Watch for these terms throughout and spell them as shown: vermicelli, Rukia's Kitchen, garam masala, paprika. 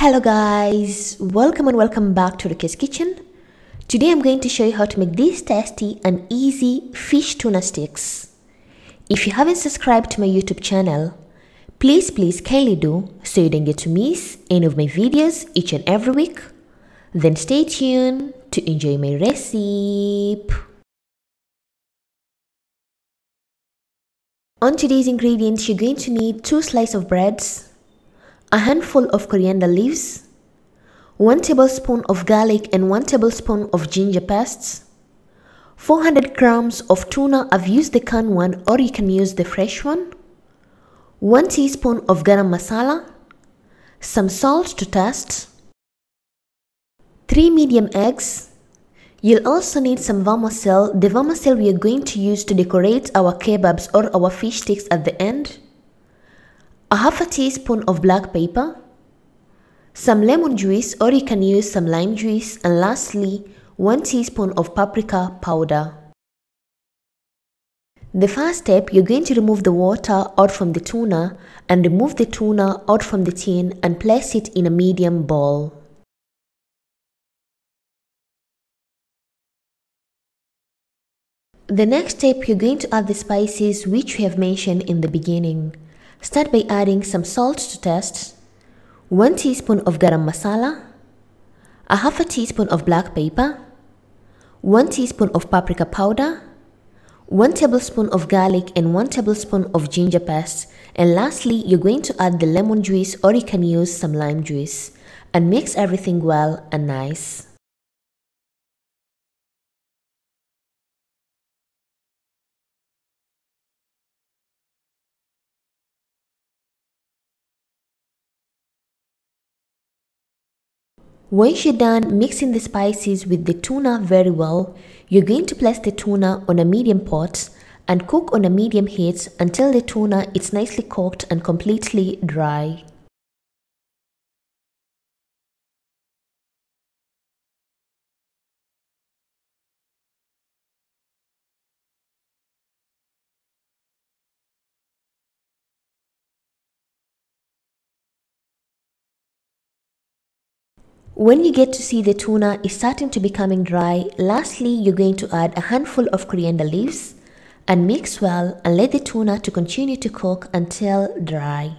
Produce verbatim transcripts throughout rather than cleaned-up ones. Hello guys, welcome and welcome back to Rukia's Kitchen. Today I'm going to show you how to make these tasty and easy fish tuna sticks. If you haven't subscribed to my YouTube channel, please please kindly do so you don't get to miss any of my videos each and every week. Then stay tuned to enjoy my recipe. On today's ingredients, you're going to need two slices of breads, a handful of coriander leaves, one tablespoon of garlic and one tablespoon of ginger paste, four hundred grams of tuna. I've used the canned one or you can use the fresh one, one teaspoon of garam masala, some salt to taste, three medium eggs. You'll also need some vermicelli, the vermicelli we are going to use to decorate our kebabs or our fish sticks at the end, a half a teaspoon of black pepper, some lemon juice or you can use some lime juice, and lastly one teaspoon of paprika powder. The first step, you're going to remove the water out from the tuna and remove the tuna out from the tin and place it in a medium bowl. The next step, you're going to add the spices which we have mentioned in the beginning. Start by adding some salt to taste, one teaspoon of garam masala, a half a teaspoon of black pepper, one teaspoon of paprika powder, one tablespoon of garlic and one tablespoon of ginger paste, and lastly you're going to add the lemon juice or you can use some lime juice, and mix everything well and nice. Once you're done mixing the spices with the tuna very well, you're going to place the tuna on a medium pot and cook on a medium heat until the tuna is nicely cooked and completely dry. When you get to see the tuna is starting to becoming dry, lastly you're going to add a handful of coriander leaves and mix well and let the tuna to continue to cook until dry.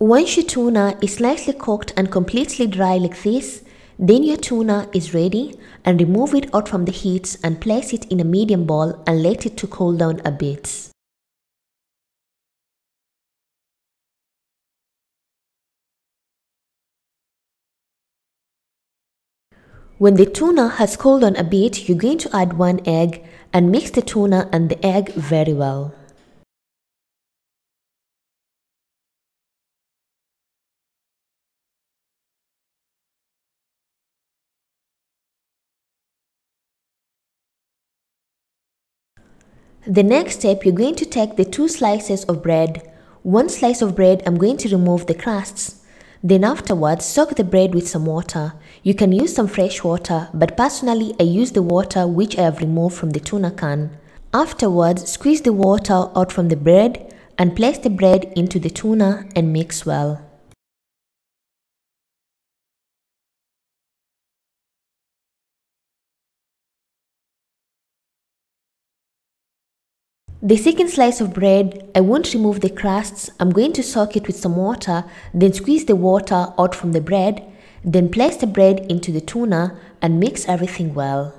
Once your tuna is nicely cooked and completely dry like this, then your tuna is ready, and remove it out from the heat and place it in a medium bowl and let it to cool down a bit. When the tuna has cooled down a bit, you're going to add one egg and mix the tuna and the egg very well. The next step, you're going to take the two slices of bread. One slice of bread, I'm going to remove the crusts. Then afterwards, soak the bread with some water. You can use some fresh water, but personally I use the water which I have removed from the tuna can. Afterwards, squeeze the water out from the bread and place the bread into the tuna and mix well. The second slice of bread, I won't remove the crusts, I'm going to soak it with some water, then squeeze the water out from the bread, then place the bread into the tuna and mix everything well.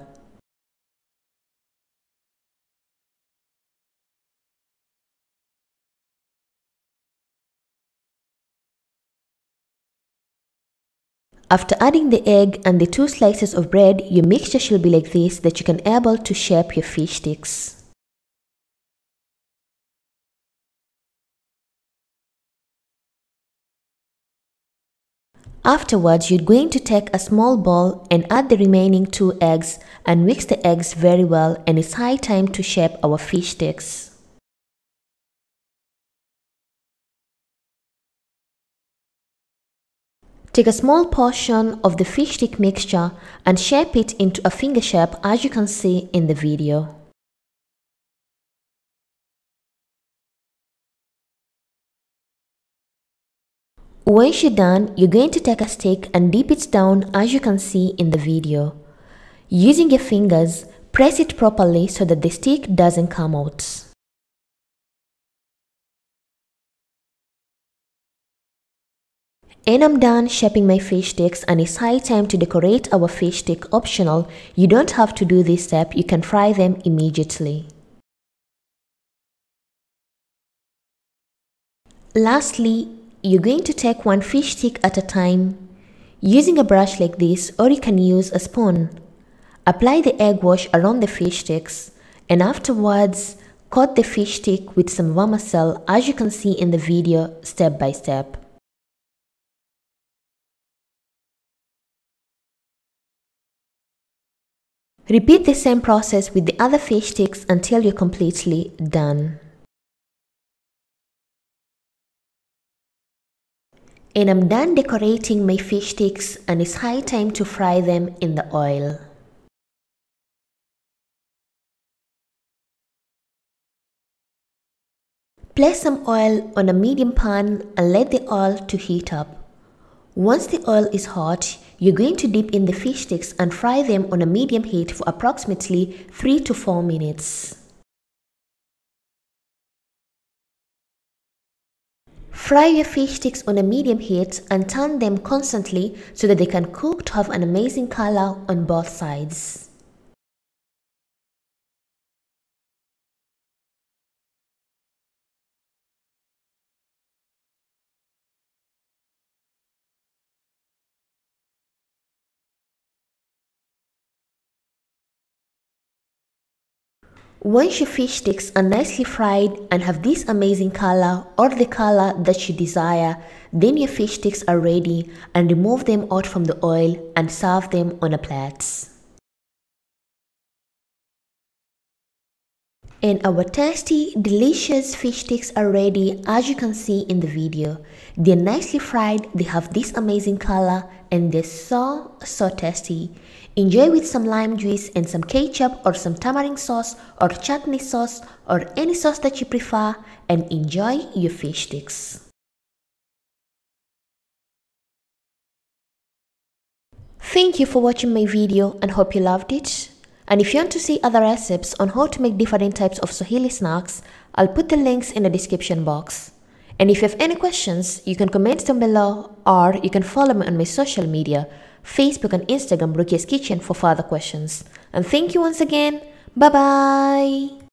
After adding the egg and the two slices of bread, your mixture should be like this that you can be able to shape your fish sticks. Afterwards, you're going to take a small bowl and add the remaining two eggs and mix the eggs very well, and it's high time to shape our fish sticks. Take a small portion of the fish stick mixture and shape it into a finger shape as you can see in the video. Once you're done, you're going to take a stick and dip it down as you can see in the video. Using your fingers, press it properly so that the stick doesn't come out. And I'm done shaping my fish sticks, and it's high time to decorate our fish stick. Optional, you don't have to do this step, you can fry them immediately. Lastly, you're going to take one fish stick at a time, using a brush like this, or you can use a spoon. Apply the egg wash around the fish sticks, and afterwards, coat the fish stick with some vermicelli as you can see in the video, step by step. Repeat the same process with the other fish sticks until you're completely done. And I'm done decorating my fish sticks, and it's high time to fry them in the oil. Place some oil on a medium pan and let the oil to heat up. Once the oil is hot, you're going to dip in the fish sticks and fry them on a medium heat for approximately three to four minutes. Fry your fish sticks on a medium heat and turn them constantly so that they can cook to have an amazing color on both sides. Once your fish sticks are nicely fried and have this amazing color or the color that you desire, then your fish sticks are ready, and remove them out from the oil and serve them on a plate. And our tasty, delicious fish sticks are ready as you can see in the video. They're nicely fried, they have this amazing color, and they're so, so tasty. Enjoy with some lime juice and some ketchup or some tamarind sauce or chutney sauce or any sauce that you prefer, and enjoy your fish sticks. Thank you for watching my video and hope you loved it. And if you want to see other recipes on how to make different types of Swahili snacks, I'll put the links in the description box. And if you have any questions, you can comment them below, or you can follow me on my social media, Facebook and Instagram, Rukia's Kitchen, for further questions. And thank you once again. Bye bye.